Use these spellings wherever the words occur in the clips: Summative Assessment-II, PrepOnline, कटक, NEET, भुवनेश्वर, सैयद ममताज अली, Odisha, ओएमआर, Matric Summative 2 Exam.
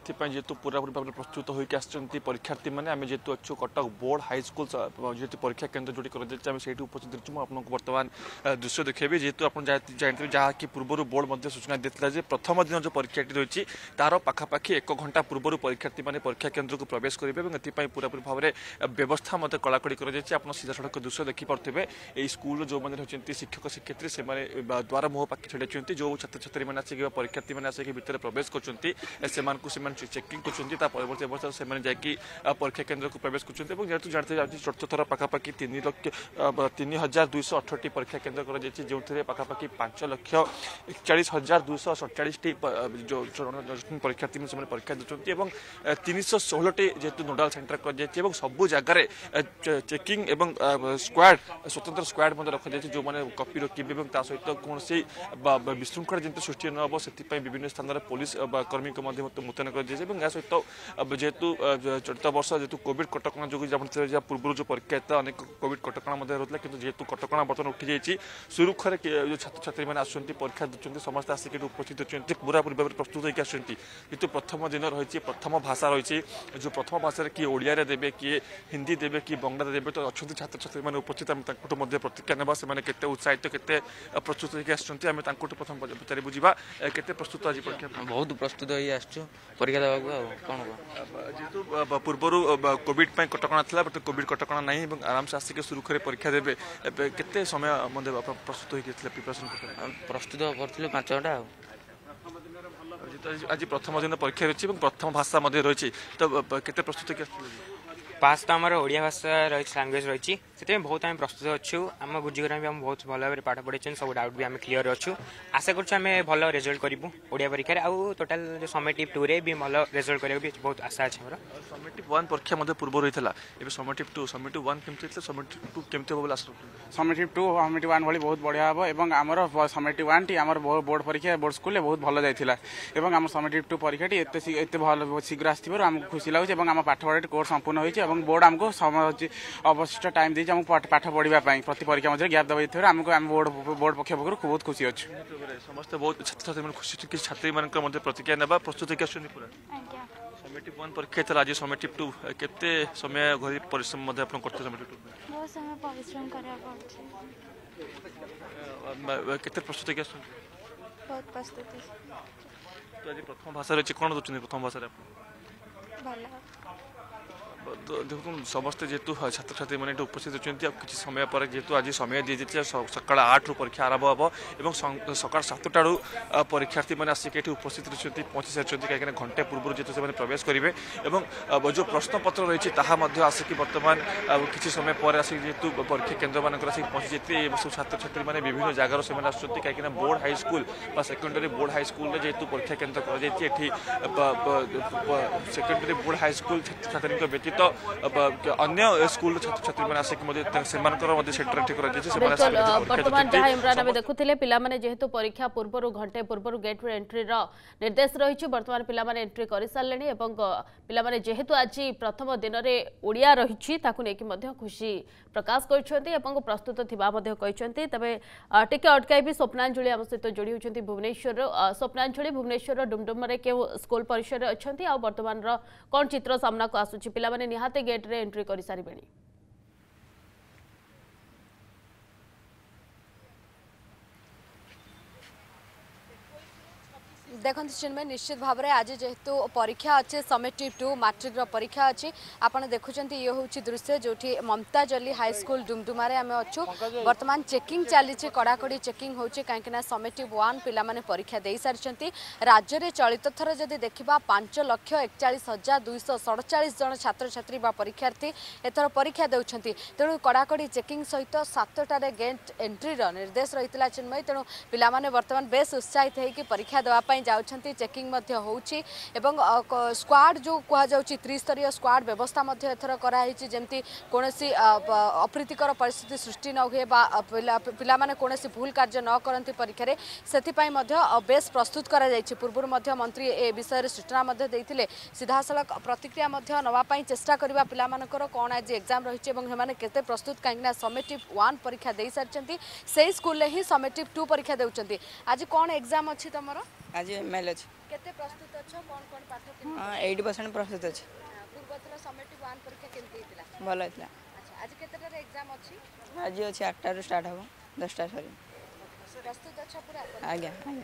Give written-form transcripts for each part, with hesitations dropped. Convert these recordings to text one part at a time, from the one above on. जेतु पूरापूरी भाव में प्रस्तुत होकर आसती परीक्षार्थी मैंने आम जेतु अच्छु कटक बोर्ड हाईस्कूल जेतु परीक्षा केन्द्र जोड़ी करें से उपस्थित रही आपको बर्तमान दृश्य देखेबी जेतु आप जानते हैं जहाँकि पूर्व बोर्ड सूचना देता है प्रथम दिन जो परीक्षाटी रही तार पाखापाखि एक घंटा पूर्व परीक्षार्थी मैंने परीक्षा केन्द्र को प्रवेश करेंगे और ये पूरापूरी भाव में व्यवस्था मत कड़ाकड़ी कर सीधा सड़क दृश्य देखिपे ये स्कूल जो होती शिक्षक शिक्षयित्री से द्वार मुह पाखि छड़ाई जो छात्र छात्री मैंने आसिक परीक्षार्थी मैंने आसिक भितर प्रवेश कर चेकिंग करवर्त अवस्था से परीक्षा केन्द्र को प्रवेश कर जानते हैं चौथ थर पाखापाखि 3,268 परीक्षा केन्द्र करोपाखि पाखापाखि 5,41,247 जो परीक्षार्थी परीक्षा देते हैं 316 जेहतु नोडाल सेंटर कर सबू जगार चेकिंग स्क्वाड स्वतंत्र स्क्वाड रखा जाए जो कपि रखिए सहित कौन विशृंखला जमी सृष्टि न हो से विभिन्न स्थान पुलिस कर्मी को मुतयन सहित जेहेतु चलित वर्ष जेहतु कोविड कटका जो पूर्व जो परीक्षा अनेक कोविड कटका रही है कि जेहतु कटका बर्तन उठी जाएगी सुरक्षार जो छात्र छात्री मैंने आसुँच परीक्षा देते समस्त आसिक उपस्थित होती पूरा पूर्व प्रस्तुत होकर आसुँच कितु प्रथम दिन रही प्रथम भाषा रही जो प्रथम भाषा किए ओडिया देवे किए हिंदी देवे किए बंगला देवे तो अच्छा छात्र छात्री मैंने उपस्थित आम प्रतिक्रिया ना से उत्साहित के प्रस्तुत होकर आसुँच आम प्रथम पचार बुझा के प्रस्तुत आज परीक्षा बहुत प्रस्तुत हो आसु परीक्षा देवा पूर्व कोविड कटका था बट कोविड कटका ना आराम से आसिक सुरक्षा परीक्षा देवे के समय प्रस्तुत होते प्रिपरेसन प्रस्तुत कर 5 घंटा आज प्रथम दिन परीक्षा रही है प्रथम भाषा रही तो के प्रस्तुत पास तो आमर ओडिया भाषा रही लांगुएज रही से बहुत आम प्रस्तुत अच्छु आम बुझीगरा भी आम बहुत भल भाव पाठ पढ़ाई सब डाउट भी आम क्लीयर अच्छु आशा करें भल रिजल्ट करूँ ओडिया परीक्षा आउ टोटाल जो समेटिव 2 रे भी भल रिजल्ट करें बहुत आशा अच्छे मोर समेटिव 1 परीक्षा पूर्व रही है समेटिव 2 समेटिव 1 केमती समेटिव 2 केमती हो समेटिव 2 समेटिव 1 भाई बहुत बढ़िया हम आमर समेटिव 1 टी आम बोर्ड परीक्षा बोर्ड स्कूल में बहुत भल जाता और आम समेटिव 2 परीक्षाटी एत शीघ्र आसवर आमको खुशी लगे और आम पाठ पढ़ाई कोर्स संपूर्ण होती बोर्ड आमको अवशिष्ट टाइम देती पाठ पढ़ाई प्रति परीक्षा गैप देव आम बोर्ड पक्ष पक्ष बहुत खुशी अच्छे समस्त बहुत छात्र छात्री खुशी किसी छात्री मान प्रतिक्रिया ना प्रस्तुत समेटिव 1 परीक्षा था आज समेटिव 2 केते समय घर परिश्रम करते समेटिव 2 बहुत समय परिश्रम करया पड़छ केते प्रस्तुत के बहुत प्रस्तुत तो आज प्रथम भाषा रे कोन दोचनी प्रथम भाषा रे तो देखो समस्त जेतु छात्र छात्री मैंने उपस्थित होती किसी समय पर जेतु आज समय दी जाए सका 8 रु परीक्षा आरंभ हम और सका 7 परीक्षार्थी मैंने आसिक उपस्थित रही पहुंची सारी कहीं घंटे पूर्व जेतु से प्रवेश करेंगे और जो प्रश्नपत्र रही है आसिक बर्तमान किसी समय पर आसिक जेतु परीक्षा केन्द्र मानक आसिक पहुंची सब छात्र छात्री मैंने विभिन्न जगार से आसुँच कहीं board high school secondary board high school जेतु परीक्षा केन्द्र कर सेकेंडरी बोर्ड हाईस्कूल छात्र छात्री व्यतीत तो अन्य स्कूल छात्र छात्री मैंने बर्तमान जहाँ इमरान आम देखुले पाने जेहेतु परीक्षा पूर्व घंटे पूर्व गेट एंट्री निर्देश रही बर्तमान पाने एंट्री कर सारे पाने जेहेतु आज प्रथम दिन में ओडिया रही खुशी प्रकाश कर प्रस्तुत थी तेज टे अटकैबी स्वप्नांजलि आम सहित जोड़ी होती भुवनेश्वर स्वप्नांजलि भुवनेश्वर डुमडुम के स्कूल परिसर अच्छा आ बर्तमान कौन चित्र सामना को आसूची पाने निहाते गेट रे एंट्री करी सारी बेणी देखते चिन्मय निश्चित भाव में आज जेहेतु परीक्षा अच्छे समेटिव 2 मैट्रिक परीक्षा अच्छी आपड़ देखुं ये हूँ दृश्य जो ममताज अली हाईस्कूल डुमडुमा आम अच्छु बर्तमान चेकिंग चली कड़ाकड़ी चेकिंग हो कहीं समेटिव 1 पाने परीक्षा दे सारी राज्य में चलित थर जदि देखा 5,41,247 जन छात्र छात्री परीक्षार्थी एथर परीक्षा देते तेणु कड़ाकड़ी चेकिंग सहित 7 गेट एंट्री निर्देश रही है चिन्मय तेणु पाने बर्तमान बेस उत्साहित होकर परीक्षा देवाई चेकिंग स्क्वाड जो कहुच्च त्रिस्तरीय स्क्वाड व्यवस्था एथर कराई जमी कौन अप्रीतिकर परिस्थिति सृष्टि न हुए पाने कौन भूल कार्य न करती परीक्षा से बेस प्रस्तुत करा पूर्व मंत्री ए विषय सूचना देते सीधासख प्रतिक्रिया नापी चेषा करवा पाकर कौन आज एग्जाम रही के प्रस्तुत कहीं समेटिव 1 परीक्षा दे सारी से स्कूल में ही समेटिव 2 परीक्षा देते आज कौन एग्जाम अच्छी तुम आज एम एल अच्छे केते प्रस्तुत अछ कोन कोन पाठ के? हां 80% प्रस्तुत अछ। पूर्वतर समेटिव 1 परीक्षा केमती हेतला? भल हेतला। अच्छा आज केतेटा रे एग्जाम अछि? आज अछि 8टा रो स्टार्ट हबो 10टा सरी। प्रस्तुत अछ पूरा? आज्ञा आज्ञा।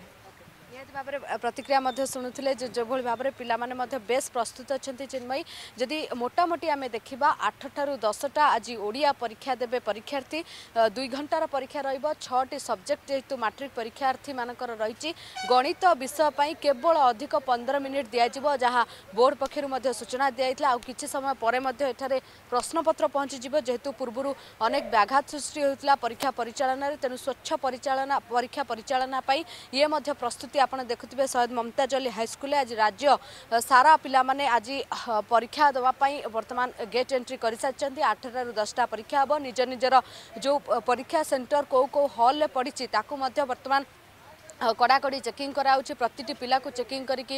निहत भाव में प्रतिक्रिया शुणुते जो भाव में पाने बेस प्रस्तुत अच्छा चिन्मयी जदि मोटामोटी आम देखा 8 ठारू 10टा आज ओडिया परीक्षा देवे परीक्षार्थी 2 घंटार परीक्षा रोटी सब्जेक्ट जेहेतु मैट्रिक परीक्षार्थी मानकर रही गणित विषय केवल अधिक 15 मिनिट दिज्व जहाँ बोर्ड पक्षर सूचना दिजाई आउ कि समय पर प्रश्नपत्र पहुँचीज जेहेतु पूर्वर अनेक व्याघात सृष्टि होता परीक्षा परिचालन तेणु स्वच्छ परिचालना परीक्षा परिचालना ये प्रस्तुति आपण देखुथिबे सैयद ममताज अली हाईस्कल आज राज्य सारा पिला माने आज परीक्षा दवापाई वर्तमान गेट एंट्री कर सारी 8 ठारू 10टा परीक्षा हम निज निजर जो परीक्षा सेंटर को हॉल पड़ी ताकू वर्तमान कड़ाकड़ी चेकिंग कराउछि प्रतिटी पिला को चेकिंग करिकि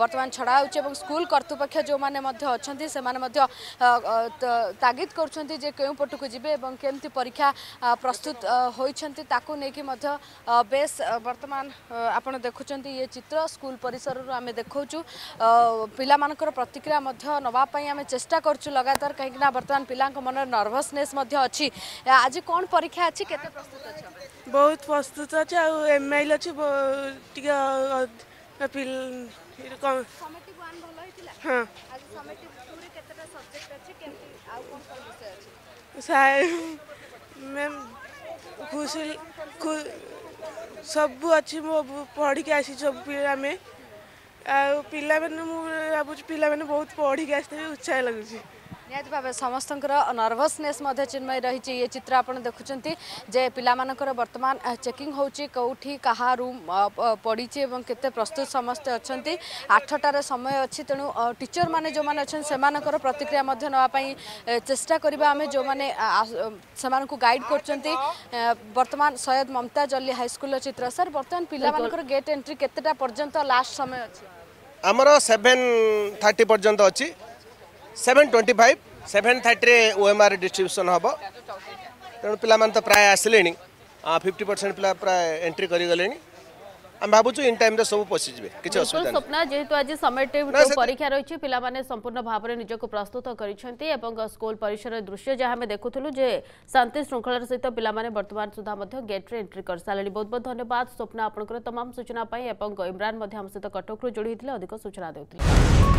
वर्तमान छड़ा होउछि एवं स्कूल कर्तृपक्ष जो माने मध्ये अछन्ति से माने मध्ये तागिद करुछन्ति जे केउ पटु को जिबे एवं केमति परीक्षा प्रस्तुत होइछन्ति ताकू नेकि मध्ये बेस वर्तमान आपण देखुछन्ति ये चित्र स्कूल परिसर रु आमे देखौछु पिला मानकर प्रतिक्रिया मध्ये नवा पई आमे चेष्टा करछु लगातार कहिं ना वर्तमान पिलांक मन नर्वसनेस मध्ये अछि आज कोन परीक्षा अछि केते प्रस्तुत अछि बहुत प्रस्तुत अछि आ एमएल अछि सब अच्छी पढ़ी आसी सब पे भाई पिला बहुत पढ़ी उत्साह लगुच निहत भाव समस्त नर्भसनेस चिन्मय रही ये चित्र आप देखुंत जे पिला वर्तमान चेकिंग होउछि कहा रूम पड़ी एवं केते प्रस्तुत समस्त अच्छा 8टार समय अच्छी तेणु टीचर माने जो माने अच्छे से प्रतिक्रिया नापाई चेष्टा करवा आम जो माने से गाइड कर वर्तमान सैयद ममताज अली हाईस्कल चित्र सर वर्तमान पिला गेट एंट्री केतेटा पर्यंत लास्ट समय अच्छी आमर 7:30 पर्यंत अच्छी 7:25 7:30 ओएमआर डिस्ट्रीब्यूशन हम तेणु पे तो प्राय आसिले 50% पिला प्राय एंट्री करगले आम भावुँ इन टाइम सब पशिजे किसी असुविधा स्वप्न जेहेतु आज समेटिव परीक्षा रही पिला माने संपूर्ण भाव में निजक प्रस्तुत कर स्कूल परिसर दृश्य जहाँ आम देखुलू शांति श्रृंखलार सहित पिला माने वर्तमान सुधा गेट्रे एंट्री कर सारे बहुत बहुत धन्यवाद स्वप्न आपंकर तमाम सूचना इमरान सहित कटक जोड़ी होते अधिक सूचना देते।